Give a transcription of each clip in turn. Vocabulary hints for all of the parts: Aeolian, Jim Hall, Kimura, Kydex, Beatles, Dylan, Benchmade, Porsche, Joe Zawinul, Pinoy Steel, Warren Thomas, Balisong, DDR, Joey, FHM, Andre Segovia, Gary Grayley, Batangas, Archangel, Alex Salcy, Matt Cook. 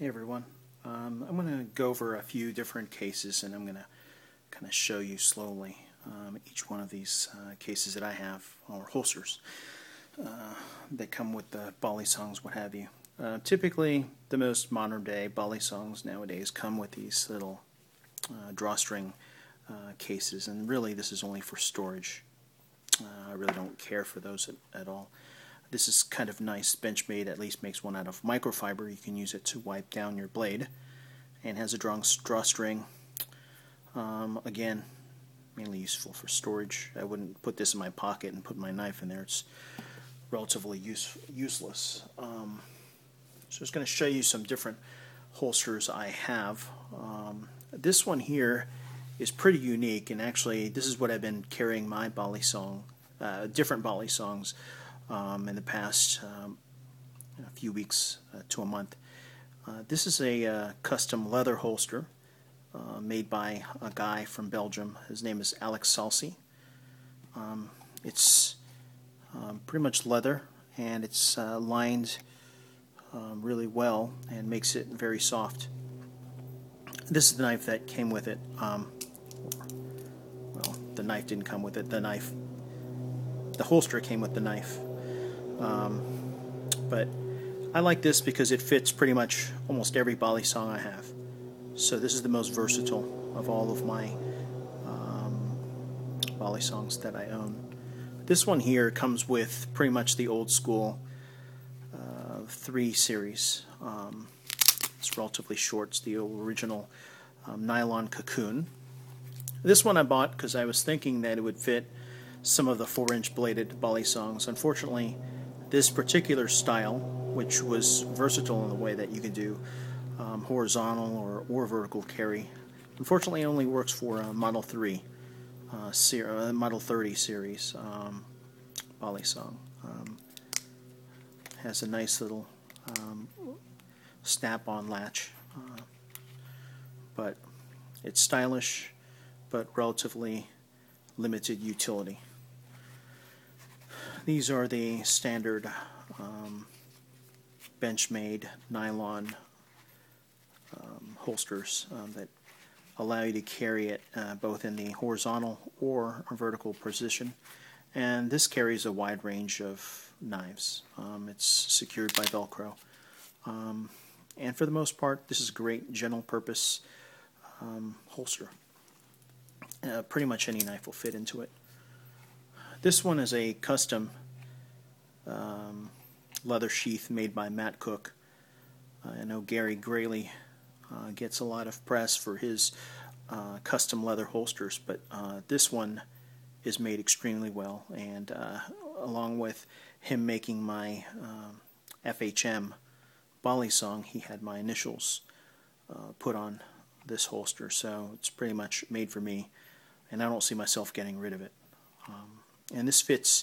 Hey everyone, I'm going to go over a few different cases and I'm going to kind of show you slowly each one of these cases that I have, or holsters that come with the Balisongs, what have you. Typically the most modern day Balisongs nowadays come with these little drawstring cases, and really this is only for storage. I really don't care for those at all. This is kind of nice. Benchmade at least makes one out of microfiber. You can use it to wipe down your blade, and has a drawstring. Again, mainly useful for storage. I wouldn't put this in my pocket and put my knife in there. It's relatively useless. So I'm just going to show you some different holsters I have. This one here is pretty unique, and actually this is what I've been carrying my Balisong, different Balisongs, in the past a few weeks to a month. This is a custom leather holster made by a guy from Belgium. His name is Alex Salcy. It's pretty much leather, and it's lined really well and makes it very soft. This is the knife that came with it. Well, the knife didn't come with it. The holster came with the knife. But I like this because it fits pretty much almost every Balisong I have. So this is the most versatile of all of my Balisongs that I own. This one here comes with pretty much the old school 3 series. It's relatively short. It's the original nylon cocoon. This one I bought because I was thinking that it would fit some of the 4-inch bladed Balisongs. Unfortunately, this particular style, which was versatile in the way that you could do horizontal or vertical carry, unfortunately only works for Model 3, Model 30 series Balisong. Has a nice little snap-on latch, but it's stylish, but relatively limited utility. These are the standard Benchmade nylon holsters that allow you to carry it both in the horizontal or vertical position, and this carries a wide range of knives. It's secured by Velcro, and for the most part this is a great general purpose holster. Pretty much any knife will fit into it. This one is a custom leather sheath made by Matt Cook. I know Gary Grayley gets a lot of press for his custom leather holsters, but this one is made extremely well, and along with him making my FHM Balisong, he had my initials put on this holster, so it's pretty much made for me, and I don't see myself getting rid of it. And this fits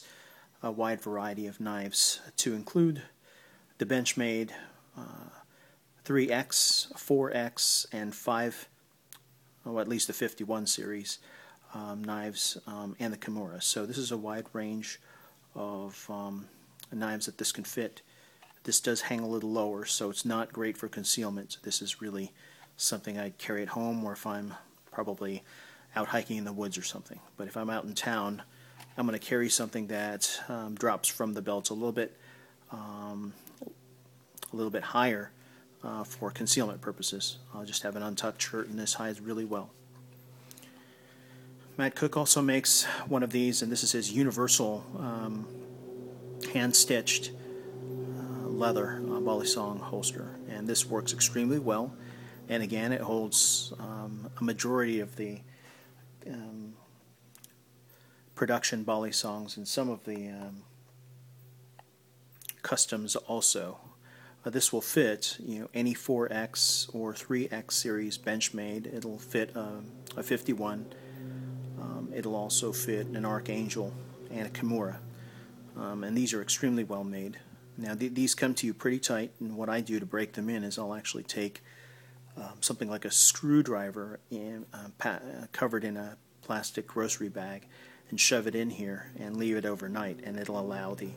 a wide variety of knives, to include the Benchmade 3X, 4X, and 5, well, at least the 51 series knives, and the Kimura. So this is a wide range of knives that this can fit. This does hang a little lower, so it's not great for concealment. So this is really something I'd carry at home, or if I'm probably out hiking in the woods or something. But if I'm out in town, I'm going to carry something that drops from the belt a little bit higher for concealment purposes. I'll just have an untucked shirt, and this hides really well. Matt Cook also makes one of these, and this is his universal hand-stitched leather Balisong holster, and this works extremely well. And again, it holds a majority of the production Balisongs, and some of the customs also. This will fit, you know, any 4X or 3X series Benchmade. It'll fit a 51. It'll also fit an Archangel and a Kimura. And these are extremely well made. Now these come to you pretty tight, and what I do to break them in is I'll actually take something like a screwdriver covered in a plastic grocery bag and shove it in here and leave it overnight, and it'll allow the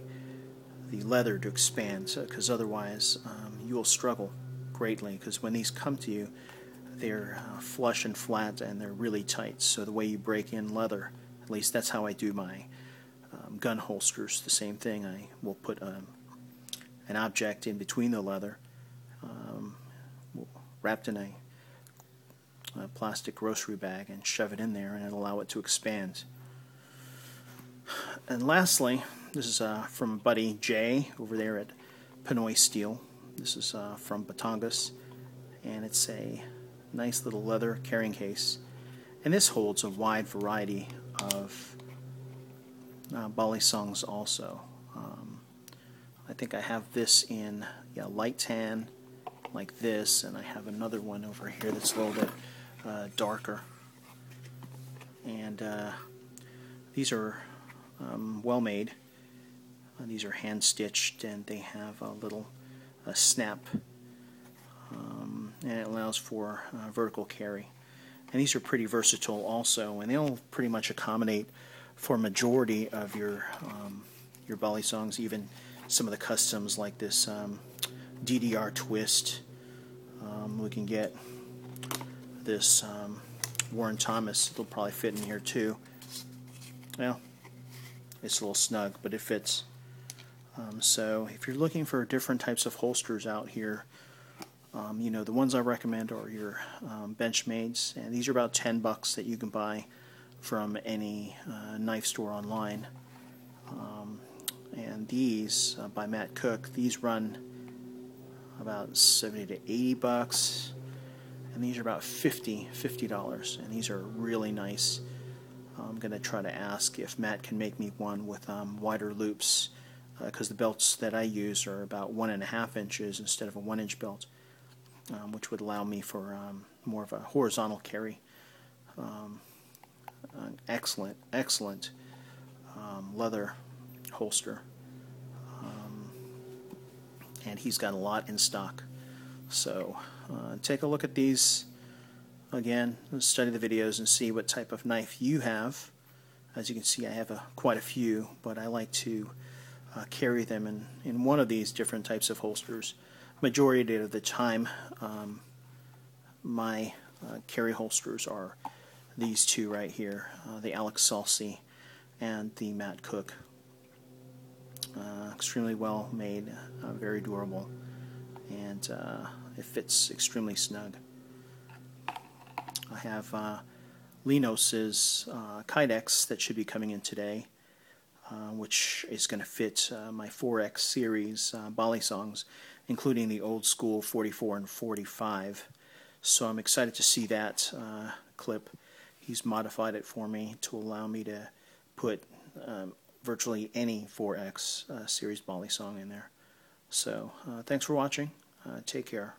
leather to expand, because otherwise you'll struggle greatly, because when these come to you, they're flush and flat and they're really tight. So the way you break in leather, at least that's how I do my gun holsters, the same thing. I will put an object in between the leather, wrapped in a plastic grocery bag, and shove it in there and allow it to expand. And lastly, this is from buddy Jay over there at Pinoy Steel. This is from Batangas, and it's a nice little leather carrying case, and this holds a wide variety of Balisongs also. I think I have this in light tan like this, and I have another one over here that's a little bit darker, and these are well made. These are hand stitched, and they have a little snap, and it allows for vertical carry. And these are pretty versatile also, and they'll pretty much accommodate for majority of your Balisongs, even some of the customs like this DDR twist. We can get this Warren Thomas. It'll probably fit in here too. Well, it's a little snug, but it fits. So if you're looking for different types of holsters out here, you know, the ones I recommend are your Benchmades, and these are about $10 that you can buy from any knife store online. And these by Matt Cook, these run about $70 to $80, and these are about $50, and these are really nice. I'm going to try to ask if Matt can make me one with wider loops, because the belts that I use are about 1.5 inches instead of a 1-inch belt, which would allow me for more of a horizontal carry. An excellent leather holster, and he's got a lot in stock. So take a look at these again, study the videos, and see what type of knife you have. As you can see, I have quite a few, but I like to carry them in one of these different types of holsters. Majority of the time, my carry holsters are these two right here, the Alex Salcy and the Matt Cook. Extremely well made, very durable, and it fits extremely snug. I have Linos's Kydex that should be coming in today, which is going to fit my 4X series Balisongs, including the old school 44 and 45. So I'm excited to see that clip. He's modified it for me to allow me to put virtually any 4X series Balisong in there. So thanks for watching. Take care.